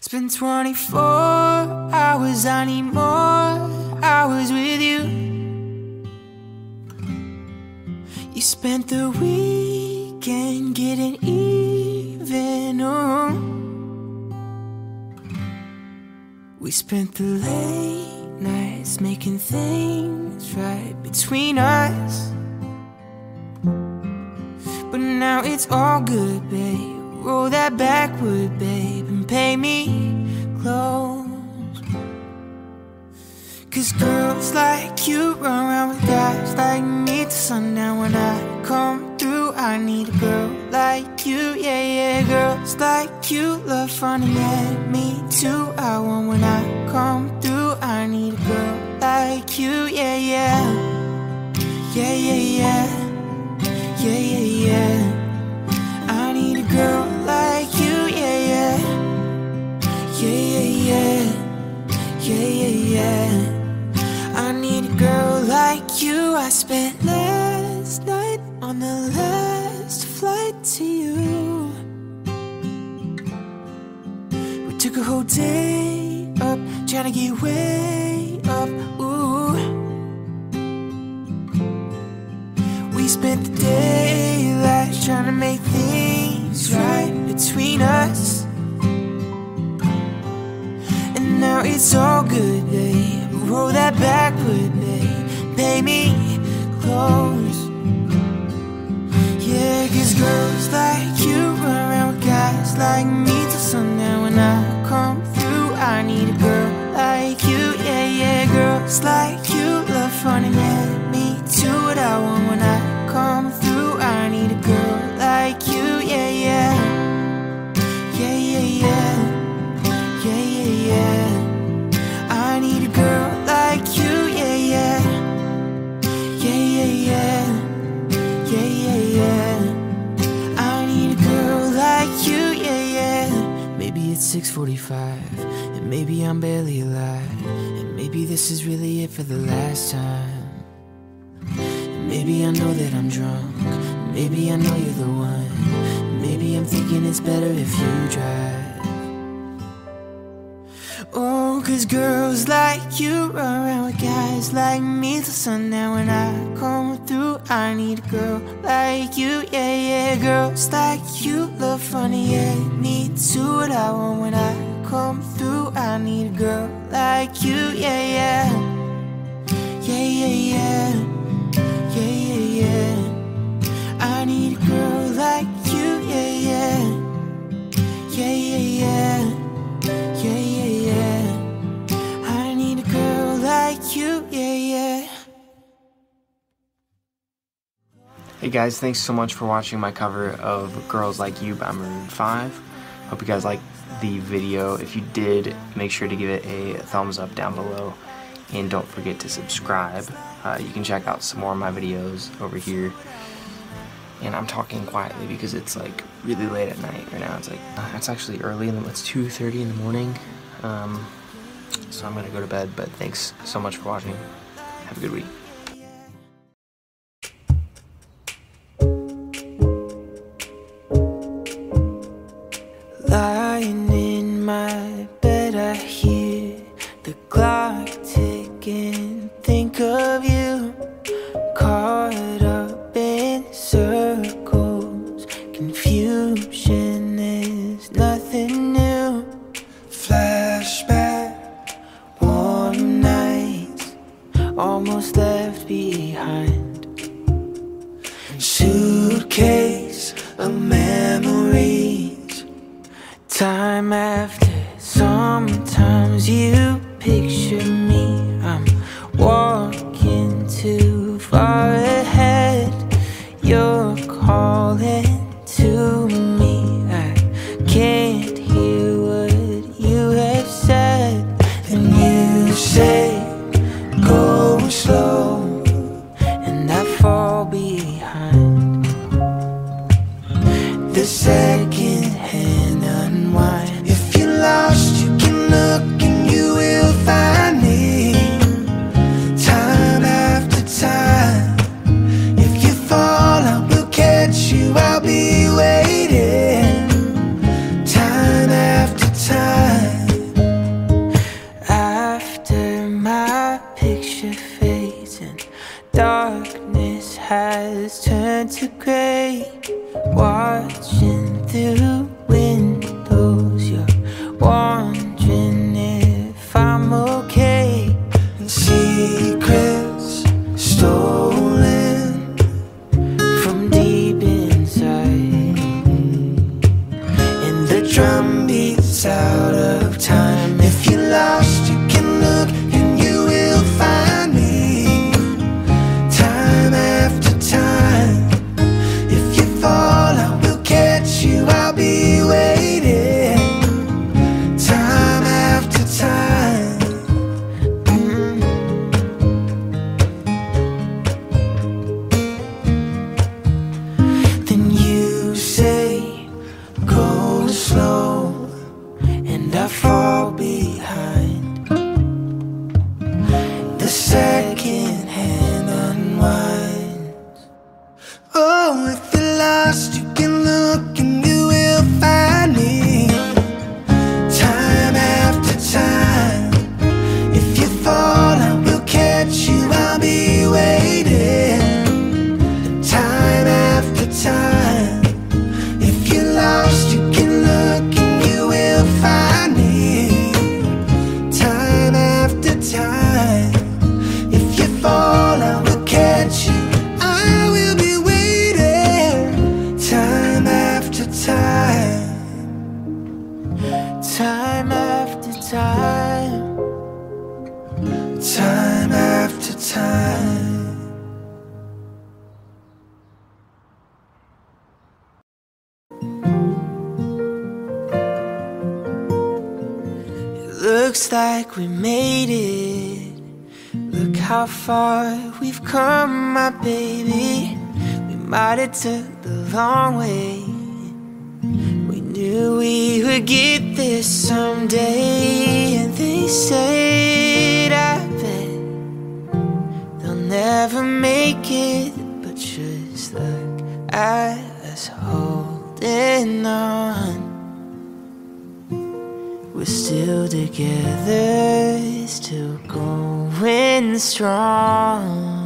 It's been 24 hours, I need more hours with you. You spent the weekend getting even, oh. We spent the late nights making things right between us. But now it's all good, babe. Roll that backward, babe, and pay me close. Cause girls like you run around with guys like me till sundown. When I come through, I need a girl like you, yeah, yeah. Girls like you love fun and let me too. I want when I come through, I need a girl like you, yeah, yeah. Yeah, yeah, yeah. Yeah, yeah, yeah. I need a girl like you, yeah, yeah. Yeah, yeah, yeah. Yeah, yeah, yeah. I need a girl like you. I spent last night on the last flight to you. We took a whole day up, trying to get way up, ooh. We spent the daylight trying to make things right between us. And now it's all good, babe. Roll that backward, babe. Pay me close. Yeah, cause girls like you run around with guys like me till sundown. When I come through, I need a girl like you, yeah, yeah. Girls like you love fun and let me do what I want. When I come through, I need a girl like you, yeah, yeah. Yeah, yeah, yeah. Yeah, yeah, yeah. I need a girl like you, yeah, yeah. Yeah, yeah, yeah. Yeah, yeah, yeah. I need a girl like you, yeah, yeah. Maybe it's 6:45, and maybe I'm barely alive, and maybe this is really it for the last time. And maybe I know that I'm drunk, maybe I know you're the one. Maybe I'm thinking it's better if you drive. Oh, cause girls like you run around with guys like me till sundown. When I come through, I need a girl like you, yeah, yeah. Girls like you love funny, yeah, me too. What I want when I come through, I need a girl like you, yeah, yeah. Yeah, yeah, yeah. Yeah, yeah, yeah. I need a girl like you, yeah, yeah. Yeah, yeah, yeah. Yeah, yeah, yeah. I need a girl like you, yeah, yeah. Hey guys, thanks so much for watching my cover of Girls Like You by Maroon 5. Hope you guys liked the video. If you did, make sure to give it a thumbs up down below. And don't forget to subscribe. You can check out some more of my videos over here. And I'm talking quietly because it's like really late at night right now. It's like, it's actually early, and it's 2:30 in the morning. So I'm gonna go to bed, but thanks so much for watching. Have a good week. Lying in my bed, I hear the clock ticking, think of you, caught up in circles, confusion is nothing new. Flashback, warm nights, almost left behind. Suitcase of memories, time after. Sometimes you picture me, I'm walking too far ahead. You're calling to me, I can't hear what you have said. And you say, go slow, and I fall behind. The second hand unwind. If you're lost, you can look and you will find me. and I fall behind. The second hand unwinds. Oh, if you're lost, you can look and you will find me. Time after time. If you fall, I will catch you, I'll be waiting. Time after time. If you're lost, you can look and you will find me. Time after time. If you fall, I will catch you, I will be waiting. Time after time. Time after time. Time after time. Looks like we made it. Look how far we've come, my baby. We might have took the long way. We knew we would get this someday. And they said, I bet they'll never make it. But just look at us holding on. We're still together, still going strong.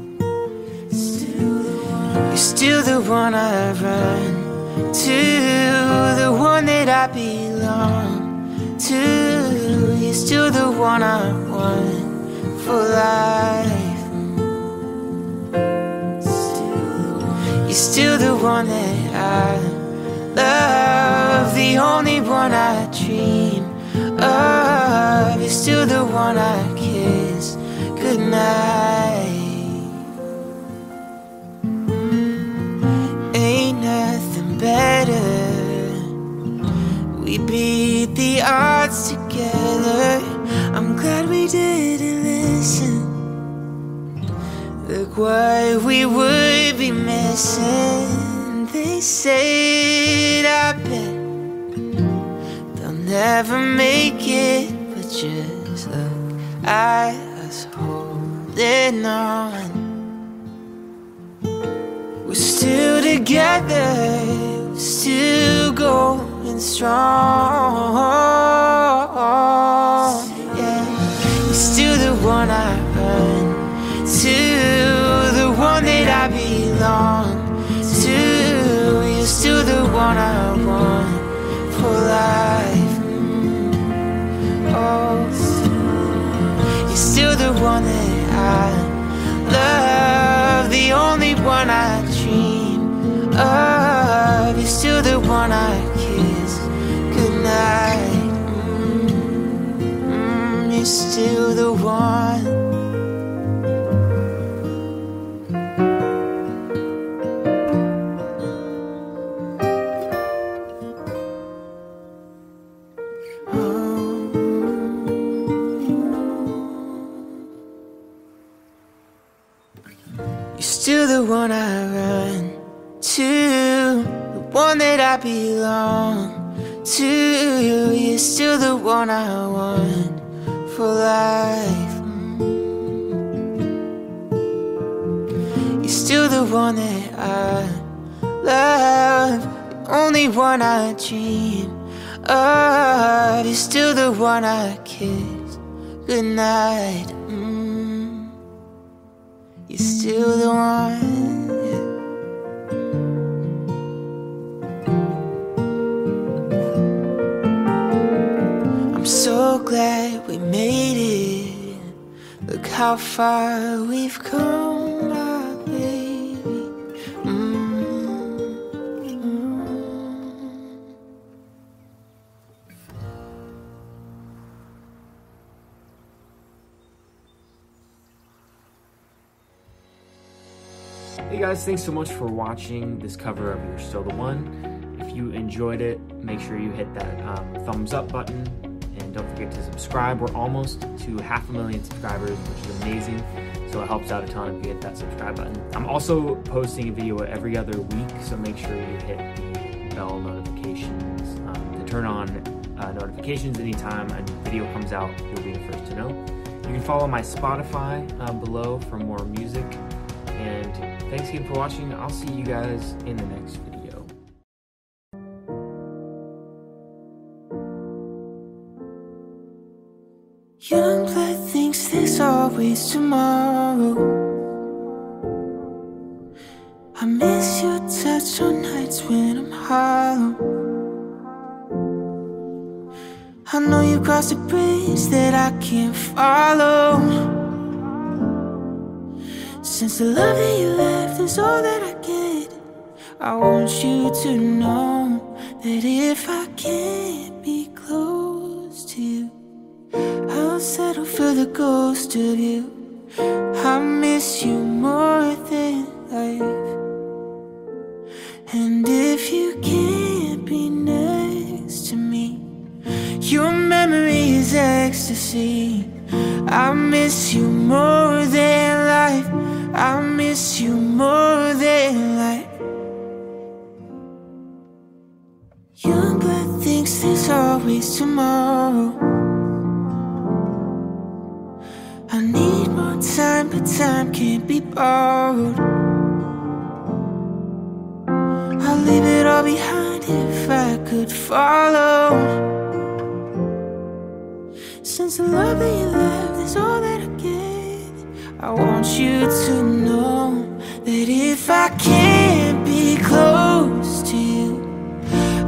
You're still the one I run to, the one that I belong to. You're still the one I want for life. You're still the one that I love, the only one I dream of. You're still the one I kiss goodnight. Ain't nothing better. We beat the odds together. I'm glad we didn't listen. Look what we would be missing. They said, I bet they'll never make it. But just look at us holding on. We're still together, still going strong. Yeah. You're still the one I run to, the one that I belong. You're still the one I want for life. Oh, you're still the one that I love, the only one I dream of. You're still the one I kiss goodnight. You're still the one. You're the one I run to, the one that I belong to. You're still the one I want for life. You're still the one that I love, the only one I dream of. You're still the one I kiss goodnight. You're still the one. I'm so glad we made it. Look how far we've come, my baby. Hey guys, thanks so much for watching this cover of You're Still The One. If you enjoyed it, make sure you hit that thumbs up button, and don't forget to subscribe. We're almost to 500,000 subscribers, which is amazing, so it helps out a ton if you hit that subscribe button. I'm also posting a video every other week, so make sure you hit the bell notifications to turn on notifications anytime a video comes out. You'll be the first to know. You can follow my Spotify below for more music. And thanks again for watching. I'll see you guys in the next video. Young blood thinks there's always tomorrow. I miss your touch on nights when I'm hollow. I know you crossed a bridge that I can't follow. Since the love that you left is all that I get, I want you to know that if I can't be close to you, I'll settle for the ghost of you. I miss you more than life. And if you can't be next to me, your memory is ecstasy. I miss you more than life. I miss you more than life. Young blood thinks there's always tomorrow. I need more time, but time can't be borrowed. I'll leave it all behind if I could follow. Since the love that you left is all that I get, I want you to know that if I can't be close to you,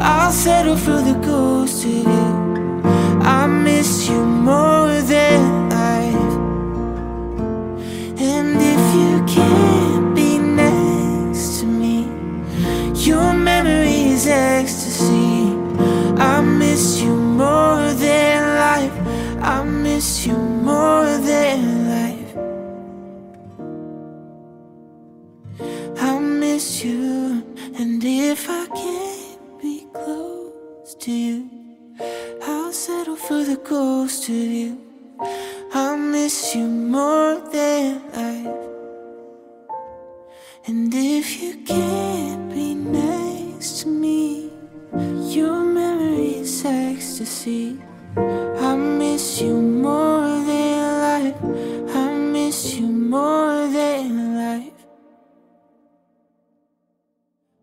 I'll settle for the ghost of you. I miss you more than life. And if you can't be next to me, your memory is ecstasy. I miss you more than life. I miss you more than life. I miss you. And if I can't be close to you, I'll settle for the ghost of you. I miss you more than life. And if you can't be next to me, your memory is ecstasy. I miss you more than life. I miss you more than life.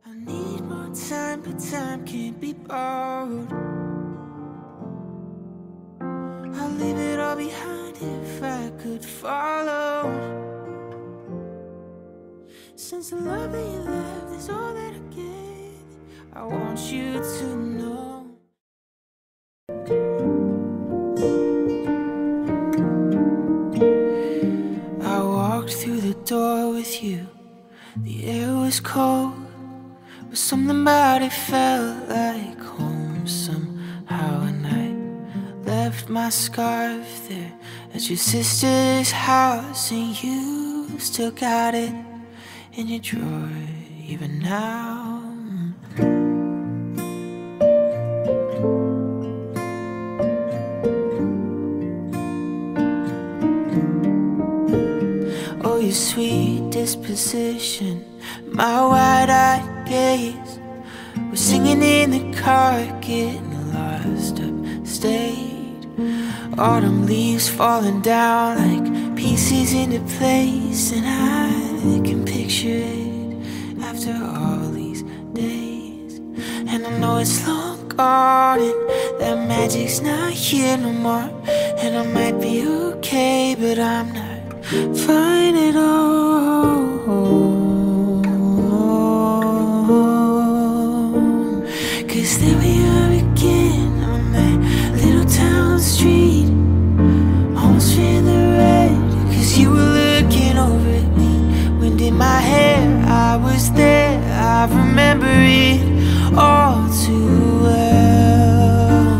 I need more time, but time can't be borrowed. I'll leave it all behind if I could follow. Since the love that you left is all that I get, I want you to know. I walked through the door with you. The air was cold, but something about it felt like home somehow. And I left my scarf there at your sister's house, and you still got it in your drawer even now. Oh, your sweet disposition, my wide-eyed gaze. We're singing in the car, getting lost upstate. Autumn leaves falling down like pieces into place, and I can picture it after all these days. And I know it's long gone and that magic's not here no more. And I might be okay, but I'm not fine at all. 'Cause there we are again on that little town street, almost in the red, 'cause you were looking over at me. Wind in my hair, I was there, I remember it all too well.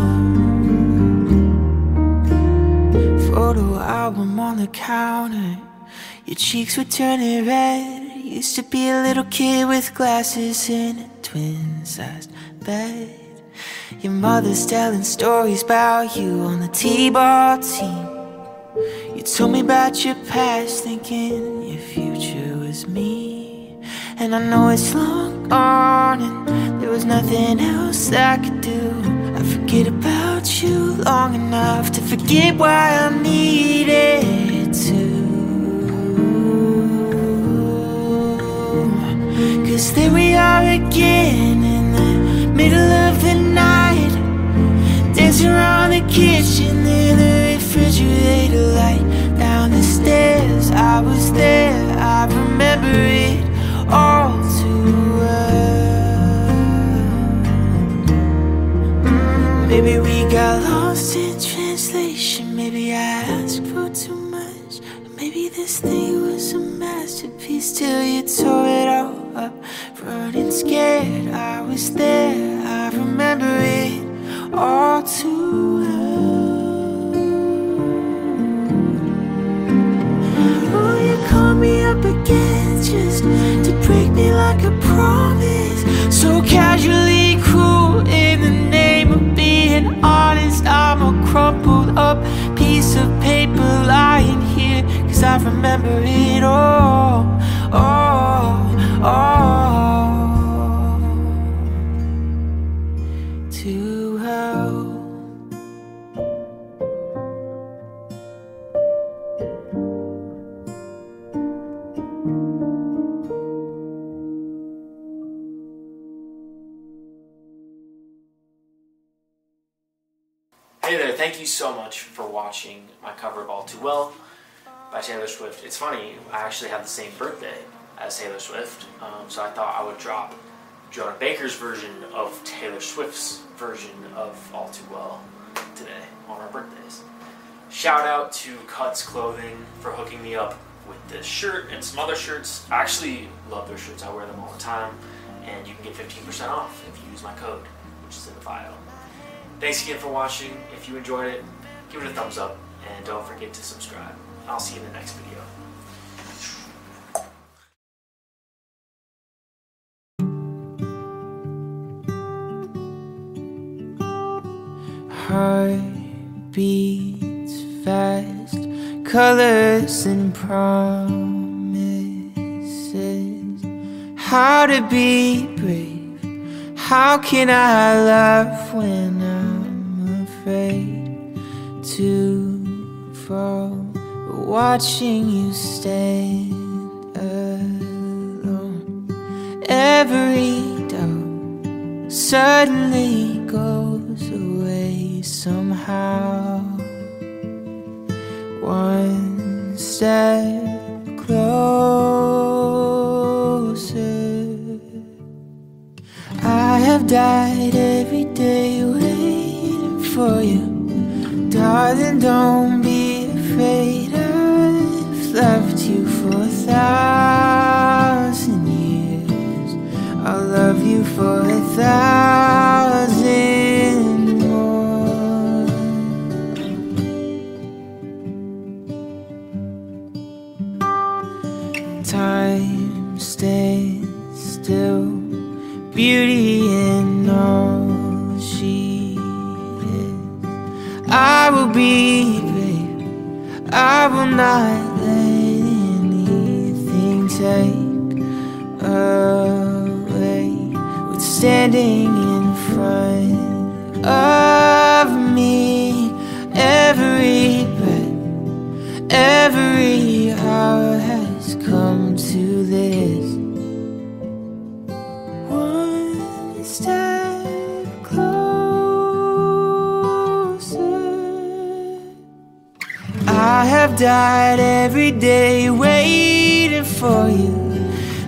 Photo album on the counter, your cheeks were turning red. Used to be a little kid with glasses in a twin-sized bed. Your mother's telling stories about you on the T-ball team. You told me about your past, thinking your future was me. And I know it's long gone and there was nothing else I could do. I forgot forget about you long enough to forget why I needed to. 'Cause there we are again in the middle of the night, dancing around the kitchen in the refrigerator light. Down the stairs, I was there, I remember it all too well. Maybe we got lost in translation. Maybe I asked for too much. Maybe this thing was a masterpiece till you tore it all up. Running scared, I was there, I remember it all too well. Oh, you called me up again just to break me like a promise. So casually cruel in the name of being honest, I'm a crumpled up piece of paper lying here, 'cause I remember it all, oh, oh, too well. Thank you so much for watching my cover of All Too Well by Taylor Swift. It's funny, I actually have the same birthday as Taylor Swift, so I thought I would drop Jonah Baker's version of Taylor Swift's version of All Too Well today on our birthdays. Shout out to Cutz Clothing for hooking me up with this shirt and some other shirts. I actually love their shirts, I wear them all the time, and you can get 15% off if you use my code, which is in the bio. Thanks again for watching. If you enjoyed it, give it a thumbs up, and don't forget to subscribe. I'll see you in the next video. Heart beats fast, colors and promises. How to be brave? How can I love when I'm afraid to fall? Watching you stand alone. Every doubt suddenly goes away somehow. One step closer. I have died every day waiting for you. Darling, don't be afraid, I've loved you for 1,000 years. I'll love you for 1,000 more. Time stands still, beauty in all she is. I will be brave, I will not let anything take away what's standing in front of me. Every breath, every hour has come to this. Step closer. I have died every day waiting for you.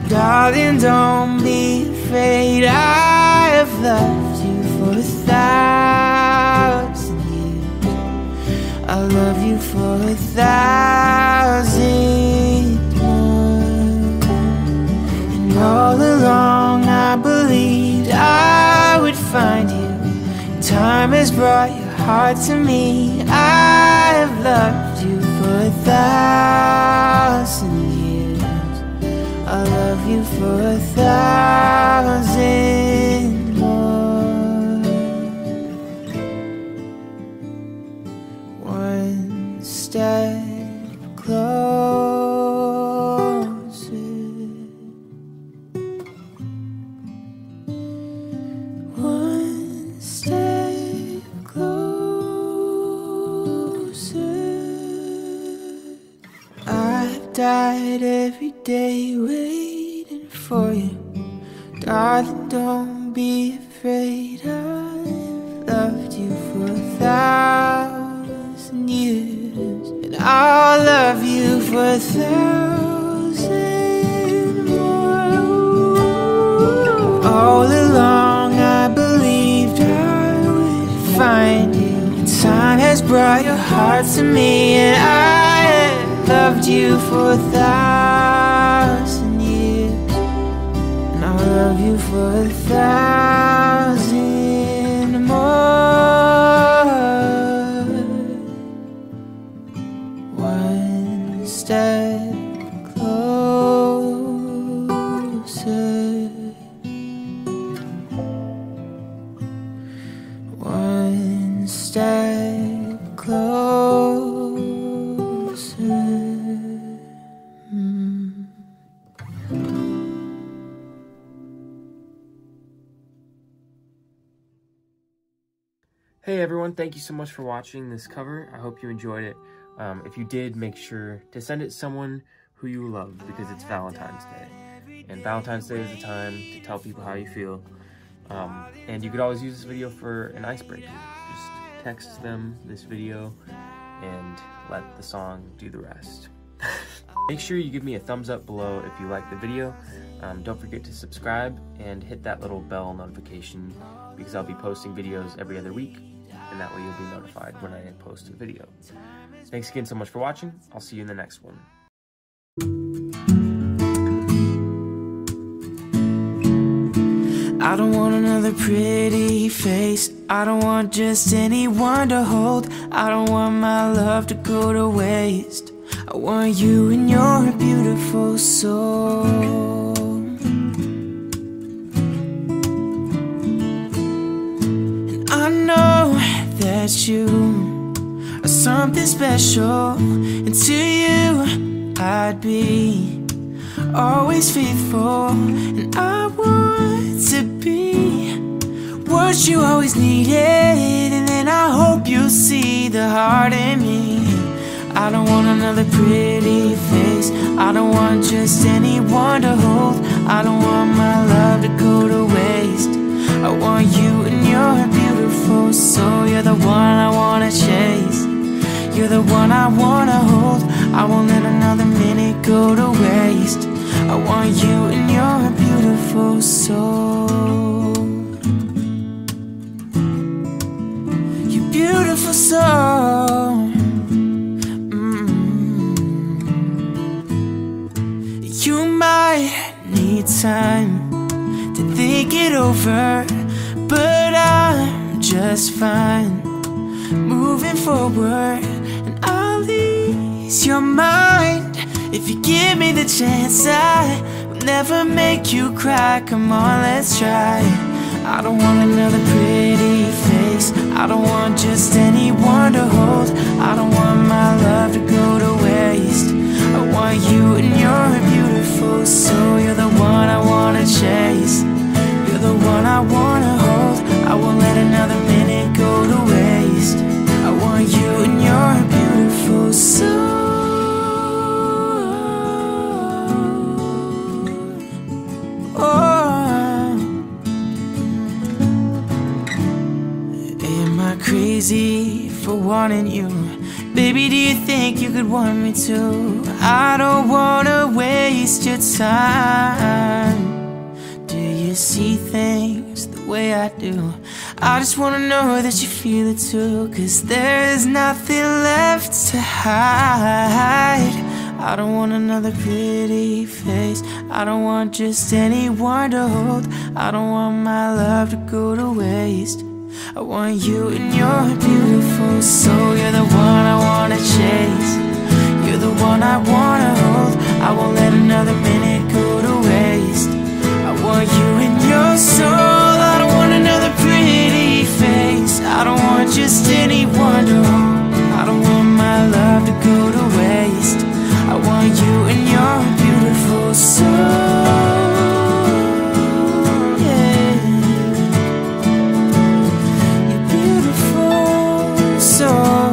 Darling, don't be afraid, I have loved you for 1,000 years. I'll love you for 1,000 more. And all along I believe I would find you. Time has brought your heart to me. I have loved you for 1,000 years. I'll love you for 1,000 more. One step closer. day waiting for you. Darling, don't be afraid, I've loved you for 1,000 years, and I'll love you for 1,000 more. All along I believed I would find you, and time has brought your heart to me, and I loved you for 1,000 years, and I'll love you for 1,000 more. One step closer, one step closer. Hey everyone, thank you so much for watching this cover. I hope you enjoyed it. If you did, make sure to send it to someone who you love, because it's Valentine's Day. And Valentine's Day is the time to tell people how you feel. And you could always use this video for an icebreaker. Just text them this video and let the song do the rest. Make sure you give me a thumbs up below if you like the video. Don't forget to subscribe and hit that little bell notification, because I'll be posting videos every other week, and that way you'll be notified when I post a video. Thanks again so much for watching. I'll see you in the next one. I don't want another pretty face. I don't want just anyone to hold. I don't want my love to go to waste. I want you and your beautiful soul. You are something special, and to you I'd be always faithful, and I want to be what you always needed. And then I hope you see the heart in me. I don't want another pretty face. I don't want just anyone to hold. I don't want my love to go to waste. I want you and your beautiful soul. You're the one I wanna chase. You're the one I wanna hold. I won't let another minute go to waste. I want you and your beautiful soul. Your beautiful soul. You might need time to think it over, but I'm just fine moving forward, and I'll ease your mind if you give me the chance. I will never make you cry. Come on, let's try. I don't want another pretty face. I don't want just anyone to hold. I don't want my love to go to waste. I want you and your beautiful soul. You're the one I wanna chase. You're the one I wanna hold. I won't let another minute go to waste. I want you and your beautiful soul. Oh. Am I crazy for wanting you? Baby, do you think you could want me too? I don't wanna waste your time. See things the way I do. I just wanna know that you feel it too, 'cause there's nothing left to hide. I don't want another pretty face. I don't want just anyone to hold. I don't want my love to go to waste. I want you and your beautiful soul. You're the one I wanna chase. You're the one I wanna hold. I won't let another minute go to waste. I want you and your soul. I don't want another pretty face. I don't want just anyone to hold. I don't want my love to go to waste. I want you and your beautiful soul. Yeah. Your beautiful soul.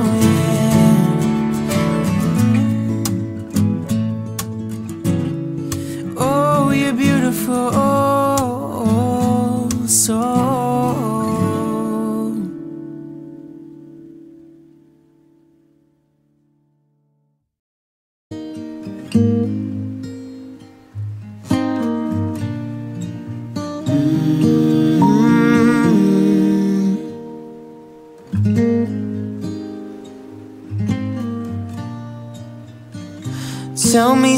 Tell me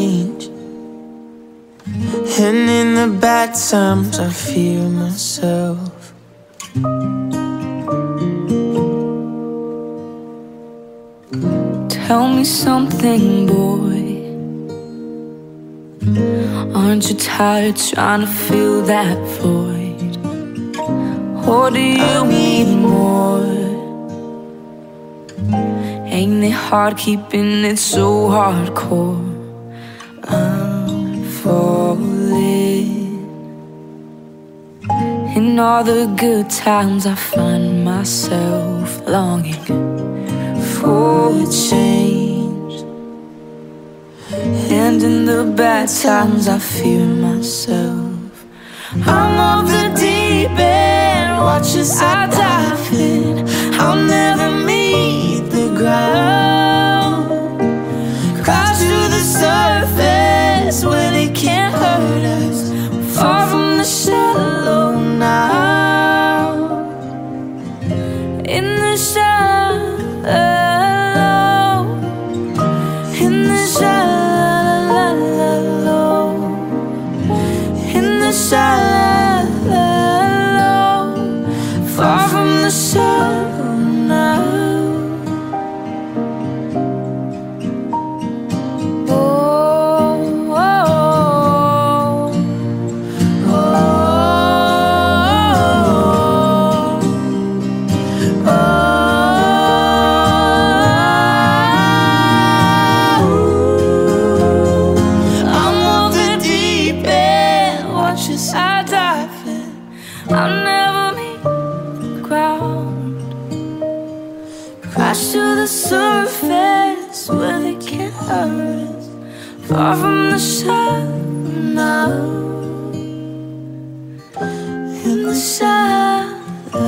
and in the bad times I fear myself. Tell me something, boy. Aren't you tired trying to fill that void? Or do you need more? Ain't it hard keeping it so hardcore? I'm falling. In all the good times I find myself longing for change, and in the bad times I fear myself. I'm off the deep end, watch as I dive in. I'll never meet the ground. Crash to the surface when it can't hurt us. We're far from the shallow now. In the shallow. In the shallow. In the shallow. Far from the shallow. Far from the shallow now. In the shallow.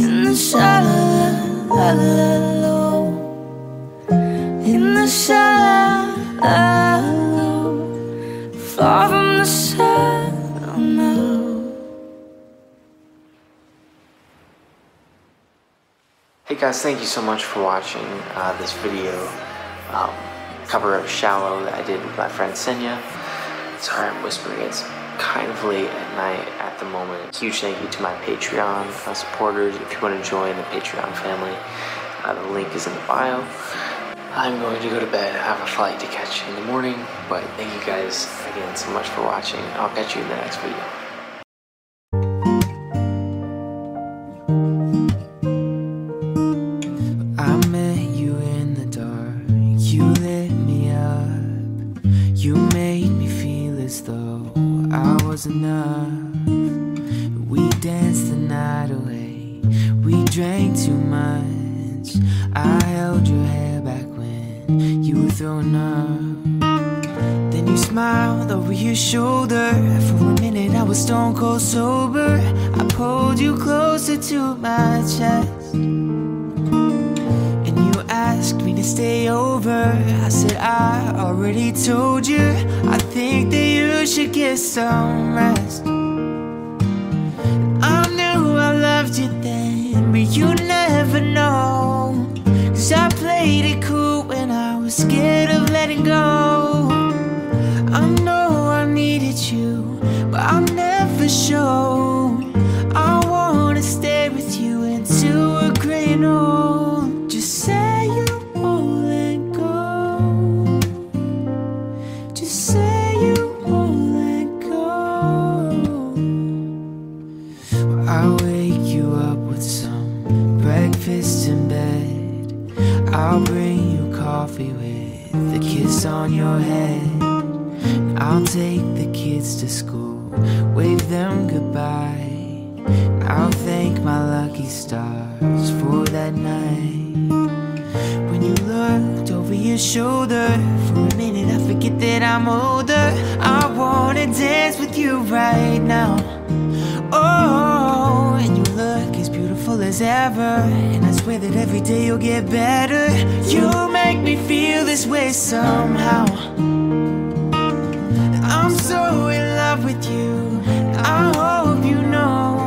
In the shallow. In the shallow. Far from the shallow now. Hey guys, thank you so much for watching this video. Cover of Shallow that I did with my friend Senya. Sorry I'm whispering, it's kind of late at night at the moment. Huge thank you to my Patreon supporters. If you want to join the Patreon family, the link is in the bio. I'm going to go to bed. I have a flight to catch in the morning, but thank you guys again so much for watching. I'll catch you in the next video. Enough. We danced the night away. We drank too much. I held your hair back when you were thrown up. Then you smiled over your shoulder. For a minute I was stone cold sober. I pulled you closer to my chest, and you asked me to stay over. I said I already told you, I think that you should get some rest. I knew I loved you then, but you never know, 'cause I played it cool when I was scared of letting go. I know I needed you, but I'll never show. I wanna stay with you until we're gray and old. Just say you won't let go. Just say in bed, I'll bring you coffee with a kiss on your head. And I'll take the kids to school, wave them goodbye. And I'll thank my lucky stars for that night. When you looked over your your shoulder. For a minute I forget that I'm older. I wanna dance with you right now. Oh, and you look as beautiful as ever, and I swear that every day you'll get better. You make me feel this way somehow. I'm so in love with you, I hope you know.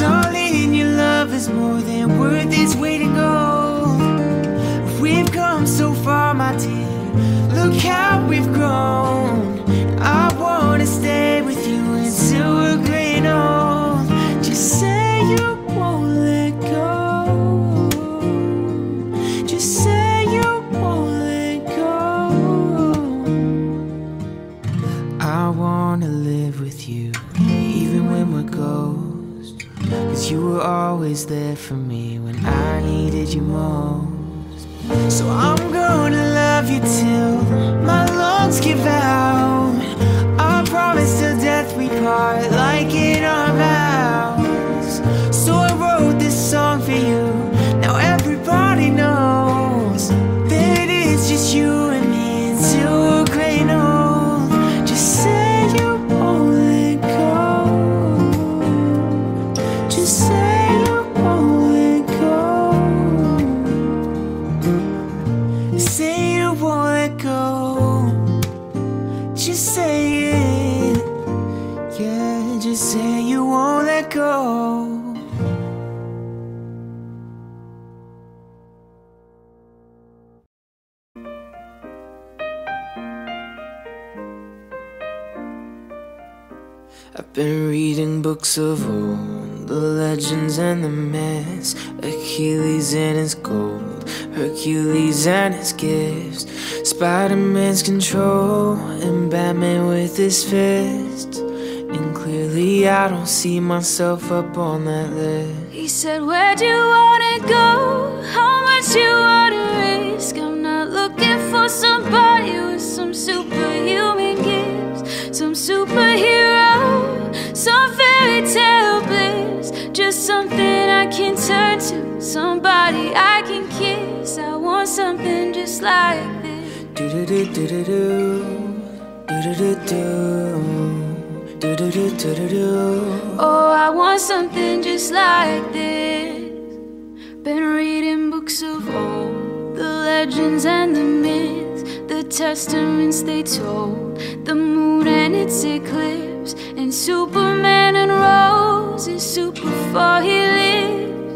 Darling, your love is more than worth its weight in gold. We've come so far, my dear, look how we've grown. I wanna stay with you until we're green old. Just say you won't let go. Just say I wanna live with you, even when we're ghosts. 'Cause you were always there for me when I needed you most. So I'm gonna love you till my lungs give out. I promise till death we part, like in our vows. So I wrote this song for you, now everybody knows that it's just you and me until we're gray and old. I've been reading books of old, the legends and the myths, Achilles and his gold, Hercules and his gifts, Spider-Man's control, and Batman with his fist. And clearly I don't see myself up on that list. He said, where do you wanna go? How much you wanna risk? I'm not looking for somebody with some superhuman gifts, some superhero, some fairy tale bliss. Just something I can turn to, somebody I can kiss. I want something just like this. Do do do do do do do do. Do, do, do, do, do, do. Oh, I want something just like this. Been reading books of old, the legends and the myths, the testaments they told, the moon and its eclipse, and Superman and Rose, and super far he lives.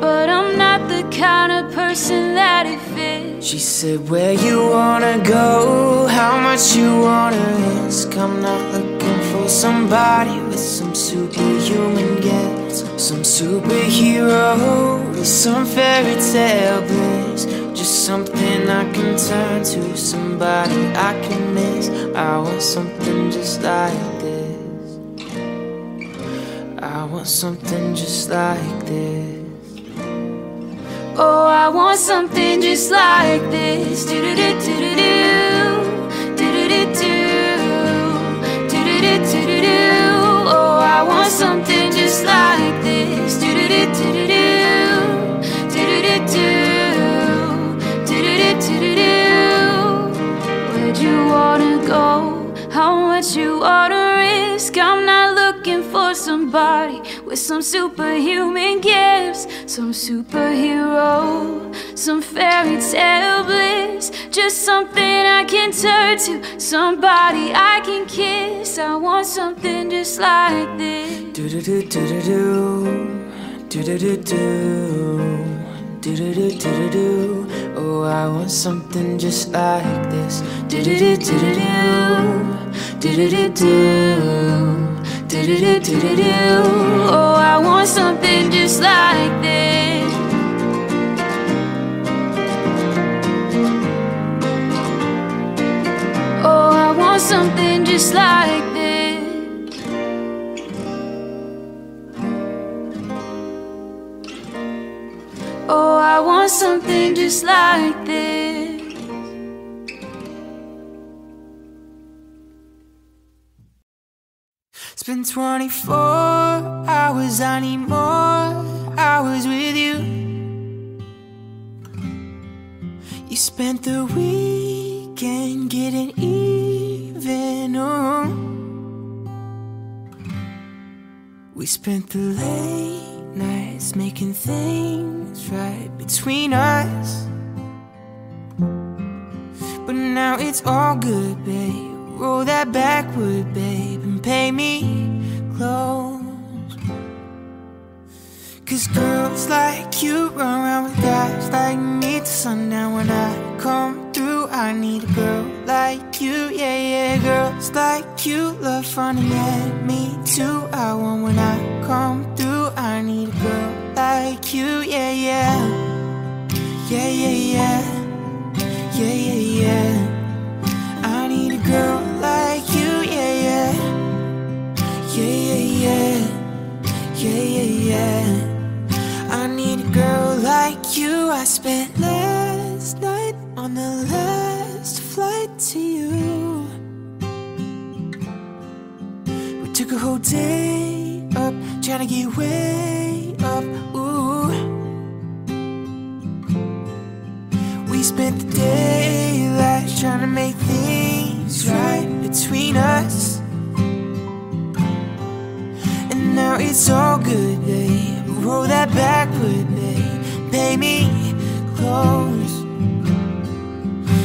But I'm not the kind of person that it fits. She said, where you wanna go? How much you wanna risk? I'm not looking for somebody with some superhuman gifts, some superhero, some fairy tale bliss. Just something I can turn to, somebody I can miss. I want something just like this. I want something just like this. Oh, I want something just like this. Do do do do do do do do. Oh, I want something just like this. Do do do do do do do do do do do. Where'd you wanna go? How much you wanna risk? I'm not looking for somebody with some superhuman gifts, some superhero, some fairy tale bliss. Just something I can turn to, somebody I can kiss. I want something just like this. Do do do do do do do do do do do do. Oh, I want something just like this. Do do do do do do do do do. Oh, I want something just like this. Oh, I want something just like this. Oh, I want something just like this. It's been 24 hours, I need more hours with you. You spent the weekend getting even, we spent the late nights making things right between us. But now it's all good, babe. Roll that backward, babe, and pay me close. 'Cause girls like you run around with guys like me till sundown. When I come through, I need a girl like you, yeah, yeah. Girls like you love running at me too. I want when I come through, I need a girl like you, yeah, yeah. Yeah, yeah, yeah. Yeah, yeah, yeah. I need a girl like you, yeah, yeah. Yeah, yeah, yeah. Yeah, yeah, yeah. I need a girl like you. I spent last night on the last flight to you. We took a whole day up, trying to get way up, ooh. We spent the daylight trying to make things right between us. And now it's all good, babe. Roll that backward, babe. Pay me close.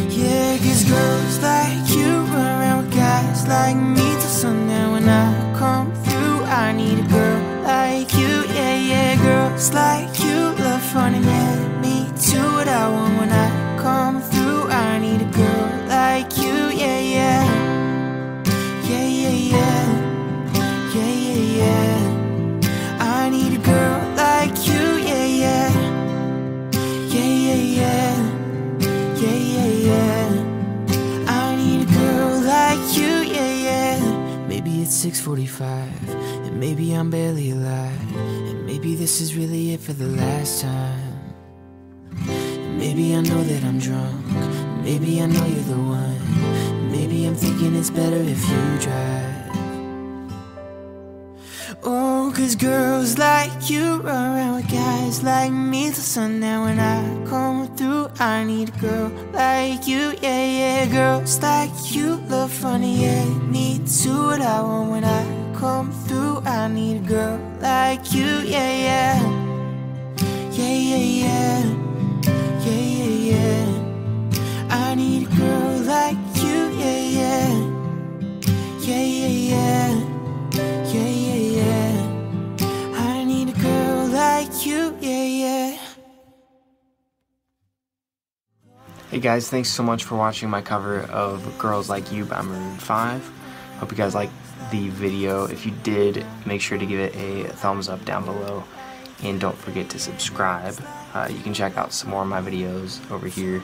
Yeah, 'cause girls like you run around with guys like me till sundown. When I come through, I need a girl like you, yeah, yeah. Girls like you love running at me too. What I want when I come through, I need a girl like you, yeah, yeah. Yeah, yeah, yeah. Yeah, yeah, yeah. I need a girl like you, yeah, yeah. Yeah, yeah, yeah. Yeah, yeah, yeah. I need a girl like you, yeah, yeah. Maybe it's 6:45, and maybe I'm barely alive, and maybe this is really it for the last time. Maybe I know that I'm drunk, maybe I know you're the one, maybe I'm thinking it's better if you drive. Oh, 'cause girls like you run around with guys like me till sundown. When I come through, I need a girl like you, yeah, yeah. Girls like you love funny, yeah, me too. What I want when I come through, I need a girl like you, yeah, yeah. Yeah, yeah, yeah. Yeah, yeah, yeah. I need a girl like you, yeah, yeah. Yeah, yeah, yeah. Yeah, yeah, yeah. I need a girl like you, yeah, yeah. Hey guys, thanks so much for watching my cover of Girls Like You by Maroon 5. Hope you guys liked the video. If you did, make sure to give it a thumbs up down below. And don't forget to subscribe. You can check out some more of my videos over here.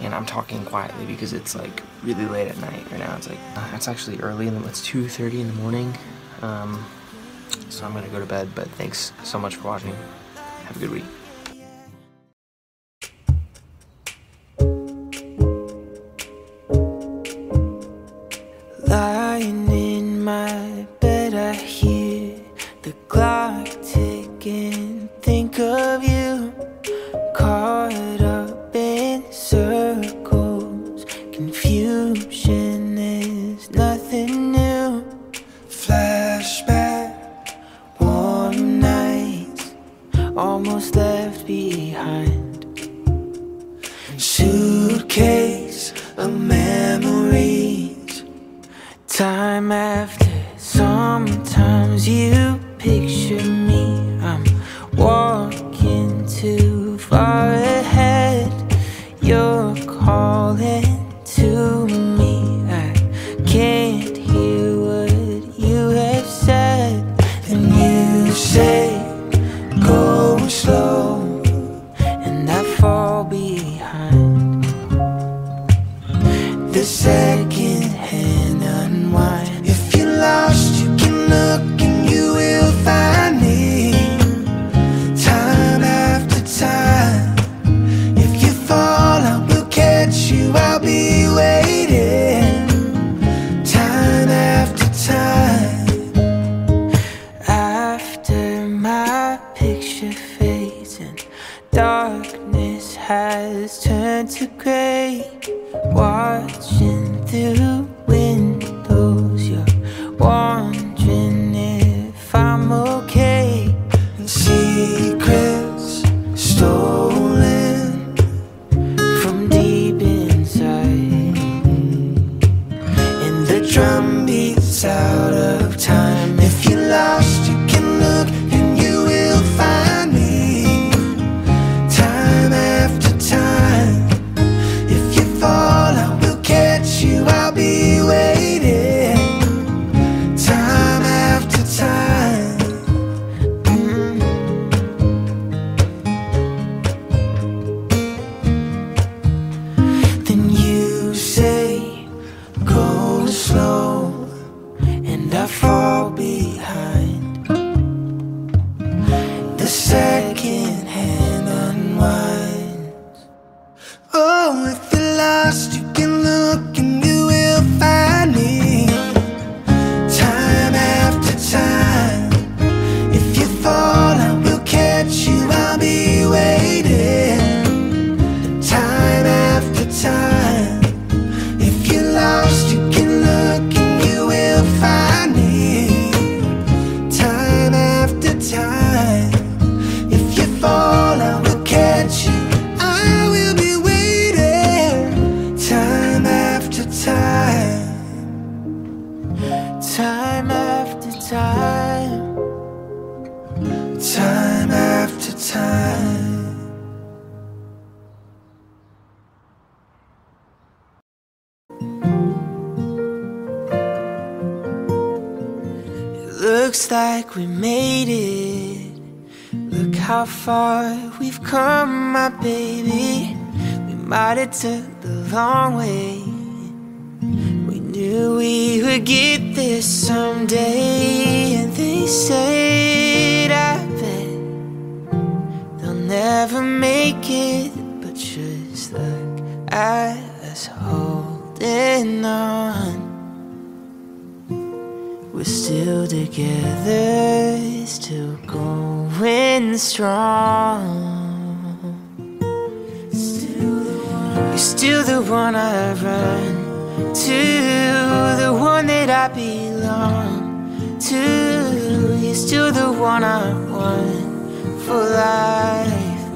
And I'm talking quietly because it's like really late at night right now. It's like, it's actually early, and it's 2:30 in the morning. So I'm gonna go to bed, but thanks so much for watching. Have a good week. Lying in my bed, I hear the clock ticking, think of you, caught up in circles, confusion is nothing new, flashback, warm nights, almost left behind, suitcase of memories, time after, sometimes you picture me, I'm walking too far ahead. You're calling to me, I can't hear what you have said. And you say, go slow, and I fall behind. The second hand unwind. If you're lost, you can look and you will find me. has turned to grey. Watching through windows, you're wondering if I'm okay. And secrets stolen from deep inside, and the drum beats out of time. If you're lost, you can look and you will find. Looks like we made it. Look how far we've come, my baby. We might have took the long way. We knew we would get this someday. And they said, I bet they'll never make it. But just look at us holding on. We're still together, still going strong. You're still the one I run to, the one that I belong to. You're still the one I want for life.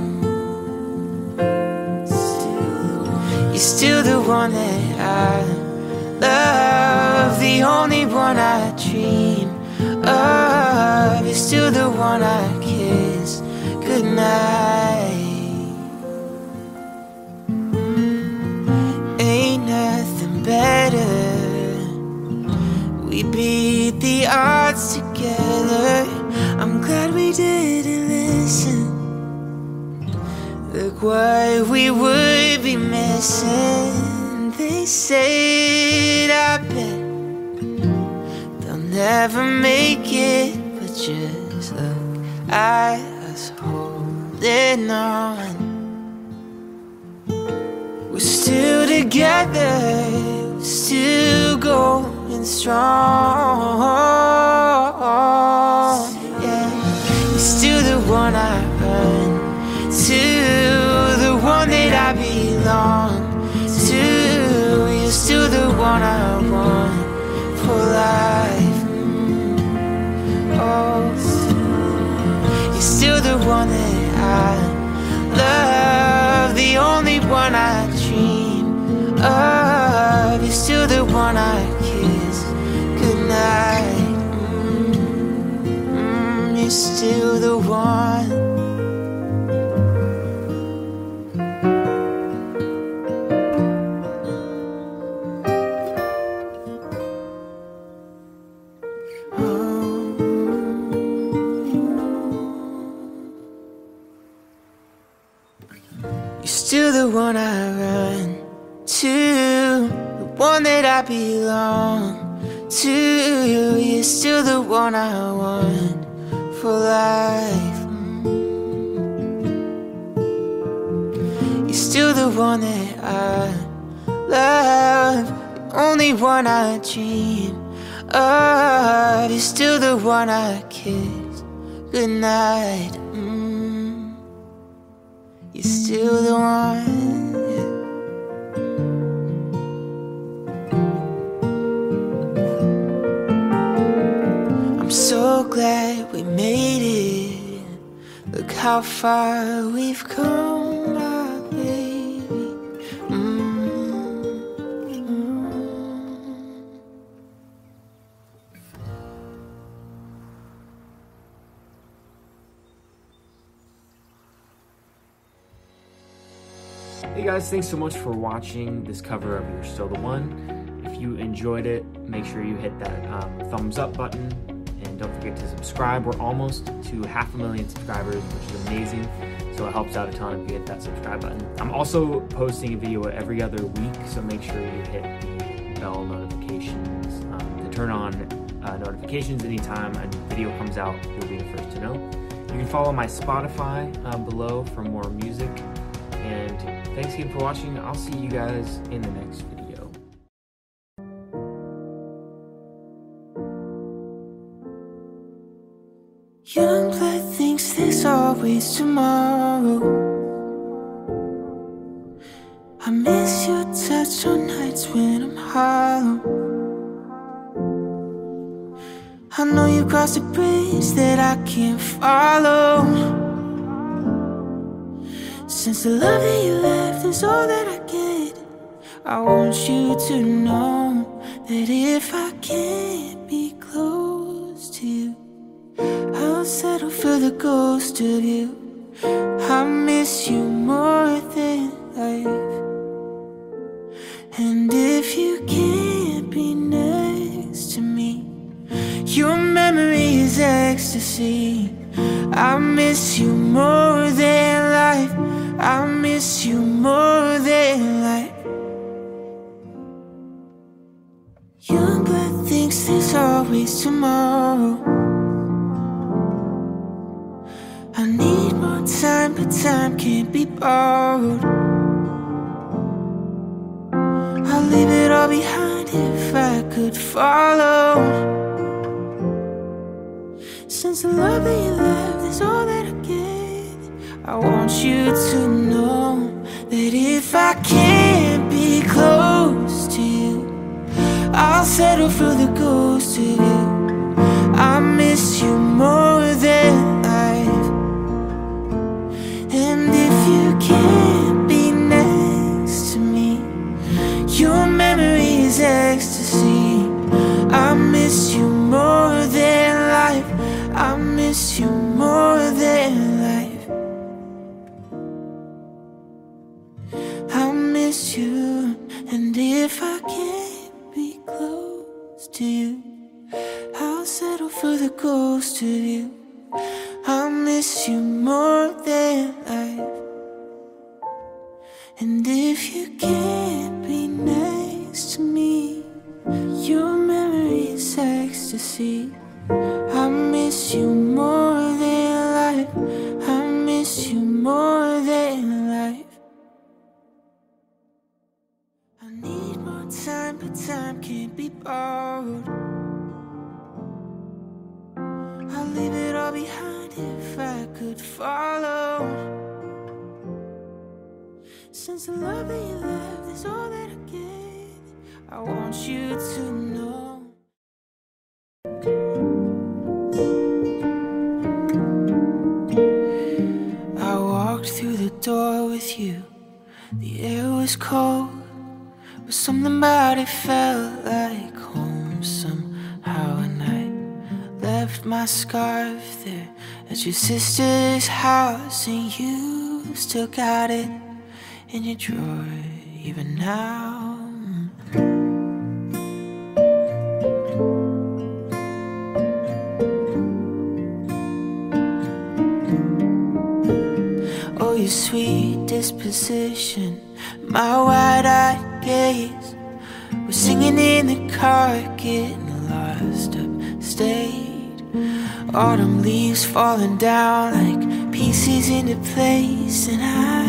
You're still the one that I love, the only one I dream of. You're still the one I kiss goodnight. Ain't nothing better. We beat the odds together. I'm glad we didn't listen. Look what we would be missing. They said, I bet they'll never make it. But just look at us holding on. We're still together, we're still going strong. Yeah. You're still the one I run to, the one that I belong. You're still the one I want for life. Oh, you're still the one that I love, the only one I dream of. You're still the one I kiss goodnight. You're still the one. You're still the one I run to, the one that I belong to. You're still the one I want for life. You're still the one that I love, the only one I dream of. You're still the one I kiss goodnight. You're still you the one. I'm so glad we made it. Look how far we've come, my baby. Hey guys, thanks so much for watching this cover of You're Still the One. If you enjoyed it, make sure you hit that thumbs up button, and don't forget to subscribe. We're almost to 500,000 subscribers, which is amazing, so it helps out a ton if you hit that subscribe button. I'm also posting a video every other week, so make sure you hit the bell notifications to turn on notifications anytime a video comes out. You'll be the first to know. You can follow my Spotify below for more music. And thanks again for watching. I'll see you guys in the next video. Young blood thinks there's always tomorrow. I miss your touch on nights when I'm hollow. I know you crossed a bridge that I can't follow. Since the love that you left is all that I get, I want you to know that if I can't be close to you, I'll settle for the ghost of you. I miss you more than life. And if you can't be next to me, your memory is ecstasy. I miss you more than life. I miss you more than life. Young blood thinks there's always tomorrow. I need more time, but time can't be borrowed. I'll leave it all behind if I could follow. Since the love that you left is all that I get, I want you to know that if I can't be close to you, I'll settle for the ghost of you. I miss you more than life. And if you can't be next to me, your memory is ecstasy. I miss you more than life. I miss you more than life. You, and if I can't be close to you, I'll settle for the ghost of you. I miss you more than life. And if you can't be next to me, your memory is ecstasy. I miss you more than life. I miss you more than life. I need more time, but time can't be borrowed. I'll leave it all behind if I could follow. Since the love that you left is all that I get, I want you to know. I walked through the door with you. The air was cold, but something about it felt like home somehow. And I left my scarf there at your sister's house, and you still got it in your drawer even now. Oh, your sweet disposition, my wide-eyed gaze. We're singing in the car, getting lost upstate. Autumn leaves falling down like pieces into place, and I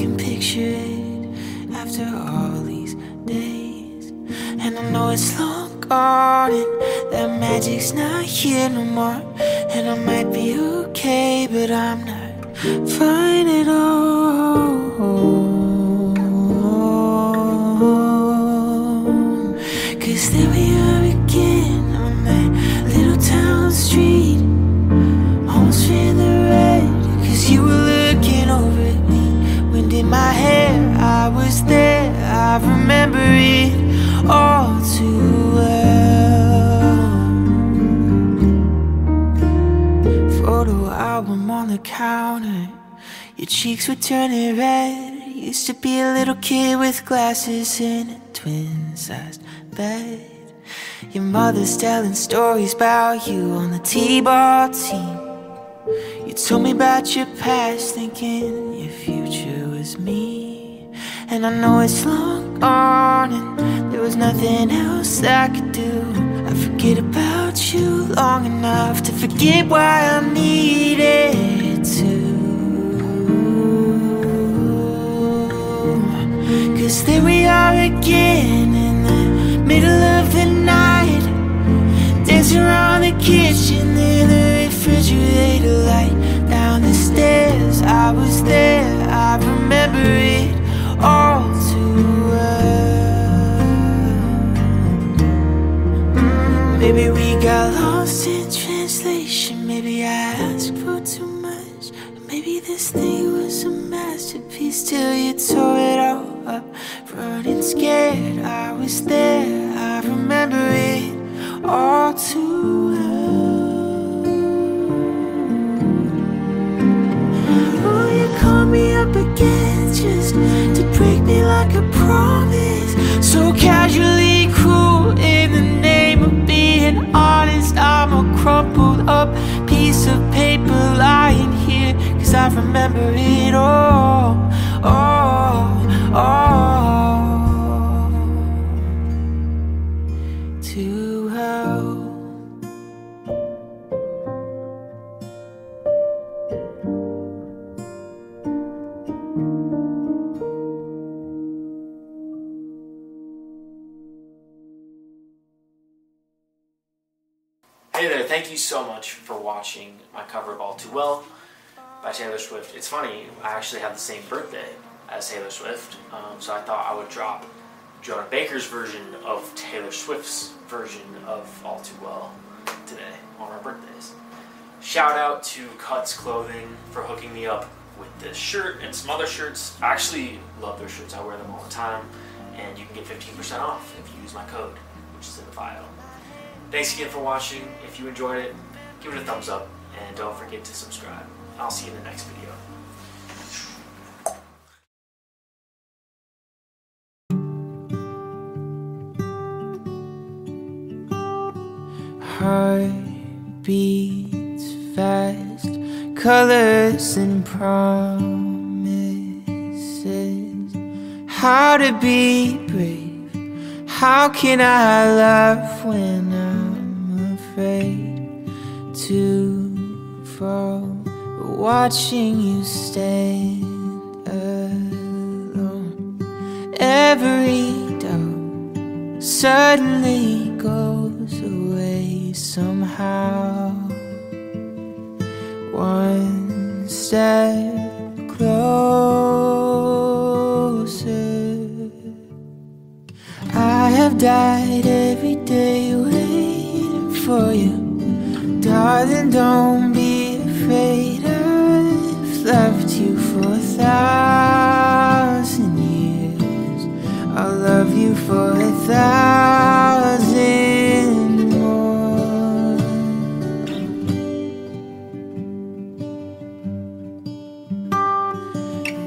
can picture it after all these days. And I know it's long gone, and that magic's not here no more. And I might be okay, but I'm not fine at all. my hair. I was there, I remember it all too well. Photo album on the counter, your cheeks were turning red. Used to be a little kid with glasses in a twin-sized bed. Your mother's telling stories about you on the t-ball team. You told me about your past, thinking your future was me. And I know it's long gone and there was nothing else I could do. I forget about you long enough to forget why I needed to. 'Cause there we are again in the middle of the night, dancing around the kitchen in the refrigerator light. Down the stairs, I was there, I remember it all too well. Maybe we got lost in translation, maybe I asked for too much, maybe this thing was a masterpiece till you tore it all up. Running scared, I was there, I remember it all too well. Call me up again just to break me like a promise. So casually cruel in the name of being honest. I'm a crumpled up piece of paper lying here, 'cause I remember it all, oh, oh, too well. Hey there, thank you so much for watching my cover of All Too Well by Taylor Swift. It's funny, I actually have the same birthday as Taylor Swift, so I thought I would drop Jonah Baker's version of Taylor Swift's version of All Too Well today on our birthdays. Shout out to Cutz Clothing for hooking me up with this shirt and some other shirts. I actually love their shirts, I wear them all the time, and you can get 15% off if you use my code, which is in the bio. Thanks again for watching. If you enjoyed it, give it a thumbs up and don't forget to subscribe. I'll see you in the next video. Heart beats fast, colors and promises. How to be brave? How can I love when I afraid to fall, watching you stand alone. Every doubt suddenly goes away somehow. One step closer. I have died every day away for you, darling, don't be afraid. I've loved you for 1,000 years. I'll love you for 1,000 more.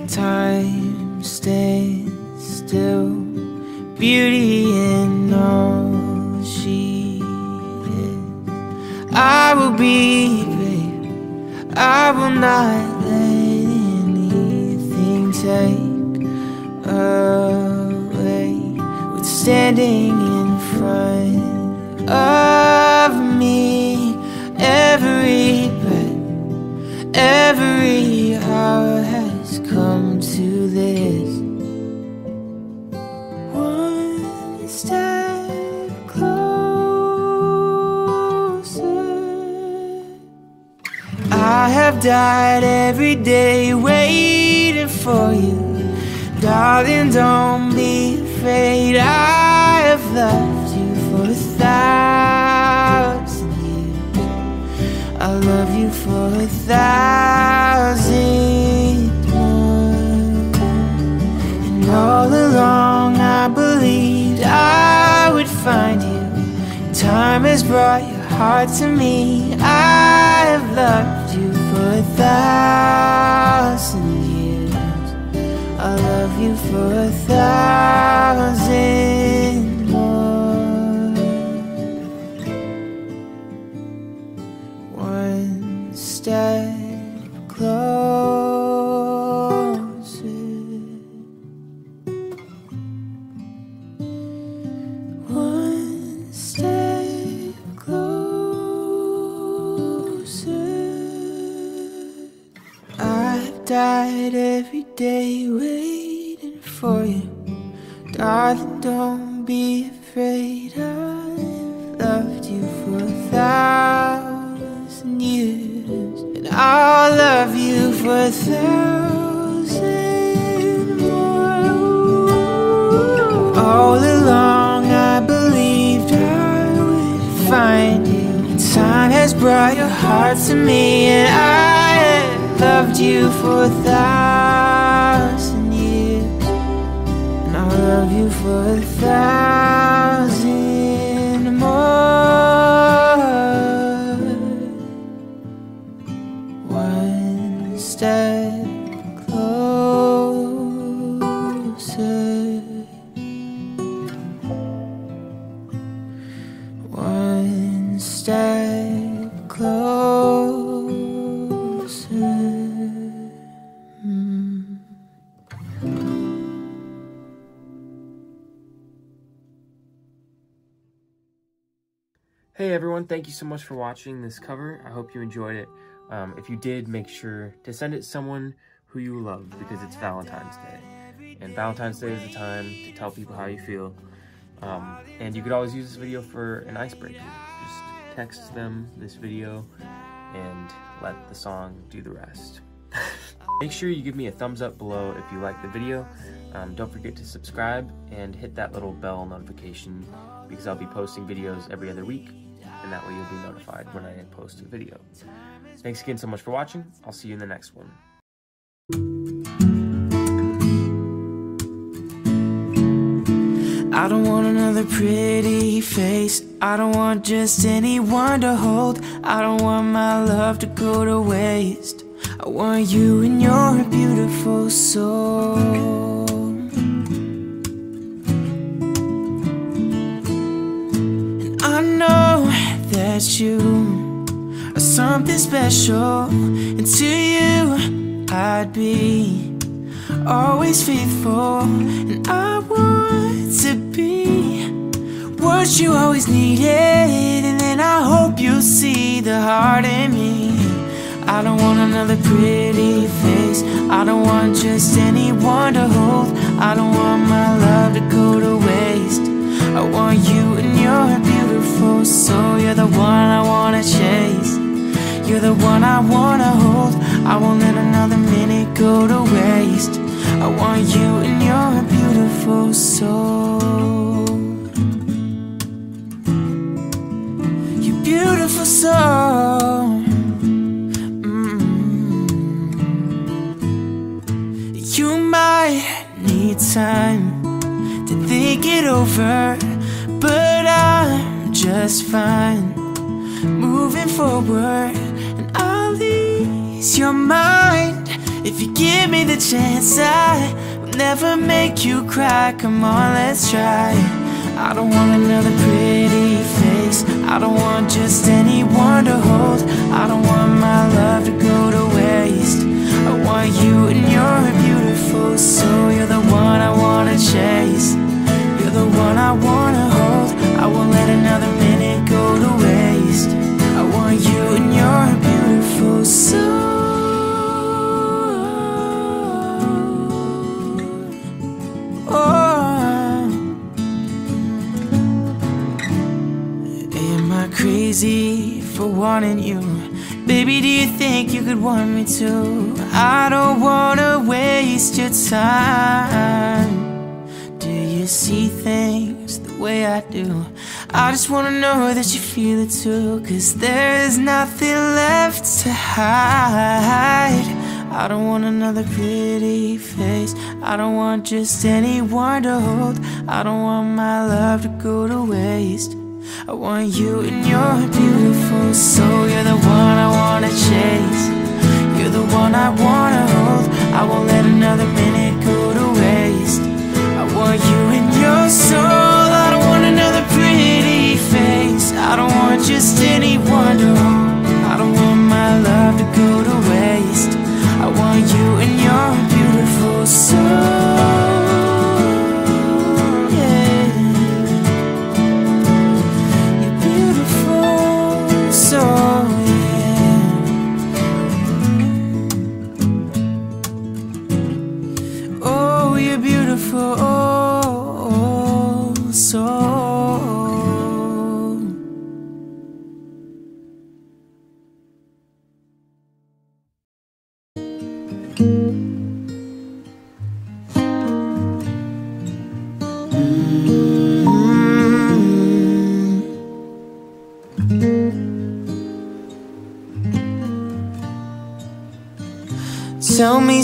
Time stands still, beauty in all. I will be brave, I will not let anything take away what's standing in front of me. Every breath, every hour has come to this. One step closer. I have died every day waiting for you, darling, don't be afraid. I have loved you for 1,000 years. I'll love you for 1,000 more. always brought your heart to me. I've loved you for 1,000 years. I'll love you for 1,000 more. One step closer. Died every day waiting for you, darling, don't be afraid. I've loved you for 1,000 years, and I'll love you for 1,000 more. All along I believed I would find you, and time has brought your heart to me, and I loved you for 1,000 years, and I'll love you for 1,000 more. One step closer. One step closer. Hey everyone, thank you so much for watching this cover. I hope you enjoyed it. If you did, make sure to send it to someone who you love, because it's Valentine's Day. And Valentine's Day is the time to tell people how you feel. And you could always use this video for an icebreaker. Just text them this video and let the song do the rest. Make sure you give me a thumbs up below if you like the video. Don't forget to subscribe and hit that little bell notification, because I'll be posting videos every other week, and that way you'll be notified when I post a video. Thanks again so much for watching. I'll see you in the next one. I don't want another pretty face. I don't want just anyone to hold. I don't want my love to go to waste. I want you, and you're a beautiful soul. And I know that you are something special, and to you I'd be always faithful. And I want to be what you always needed, and then I hope you see the heart in me. I don't want another pretty face. I don't want just anyone to hold. I don't want my love to go to waste. I want you, and you're a beautiful soul. You're the one I wanna chase. You're the one I wanna hold. I won't let another minute go to waste. I want you, and you're a beautiful soul. You beautiful soul. You might need time to think it over, but I'm just fine moving forward, and I'll ease your mind if you give me the chance. I will never make you cry. Come on, let's try. I don't want another pretty face. I don't want just anyone to hold. I don't want my love to go to waste. I want you, and you're a beautiful soul. You're the one I wanna chase. You're the one I wanna hold. I won't let another minute go to waste. I want you, and you're a beautiful soul. Oh. Am I crazy for wanting you? Baby, do you think you could want me to? I don't wanna waste your time. Do you see things the way I do? I just wanna know that you feel it too, 'cause there's nothing left to hide. I don't want another pretty face. I don't want just anyone to hold. I don't want my love to go to waste. I want you and you're beautiful soul. You're the one I wanna chase. You're the one I wanna hold. I won't let another minute go to waste. I want you and your soul. I don't want another pretty face. I don't want just anyone to hold. I don't want my love to go to waste. I want you and your beautiful soul. Tell me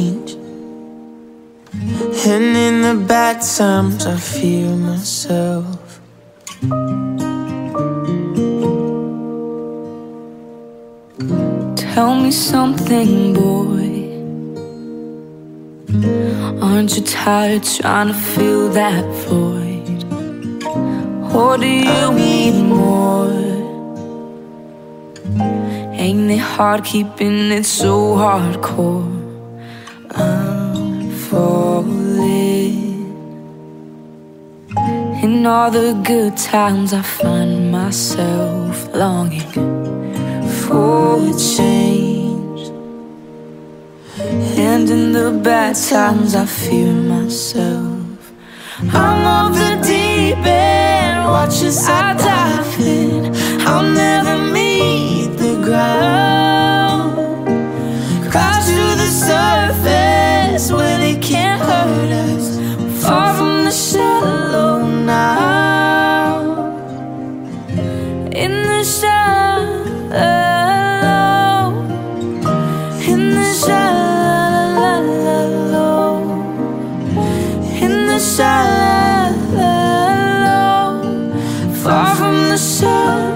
and in the bad times I fear myself. Tell me something, boy. Aren't you tired trying to fill that void? Or do you need more? Ain't it hard keeping it so hardcore? I'm falling. In all the good times I find myself longing for change, and in the bad times I fear myself. I'm off the deep end, watch as I dive in. I'll never meet the ground. Crash to the surface where they can't hurt us. We're far from the shallow now. In the shallow. In the shallow. In the shallow. Far from the shallow.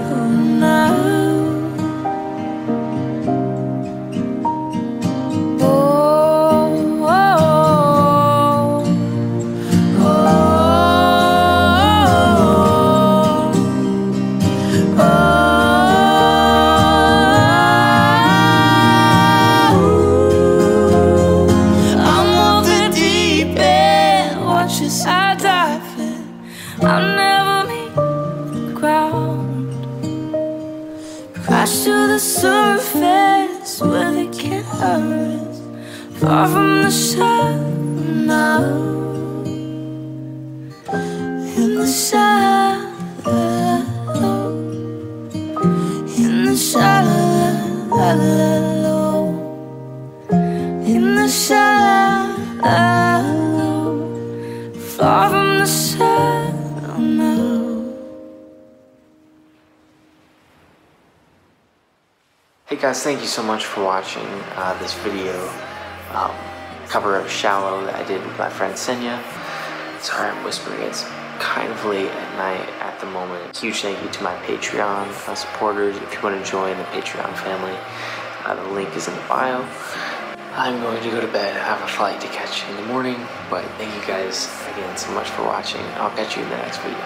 Far from the shallow now. In the shallow. In the shallow. In the shallow. Far from the shallow now. Hey guys, thank you so much for watching this video. Cover of Shallow that I did with my friend Senya. Sorry I'm whispering, it's kind of late at night at the moment. Huge thank you to my Patreon supporters. If you want to join the Patreon family, the link is in the bio. I'm going to go to bed. I have a flight to catch in the morning, but thank you guys again so much for watching. I'll catch you in the next video.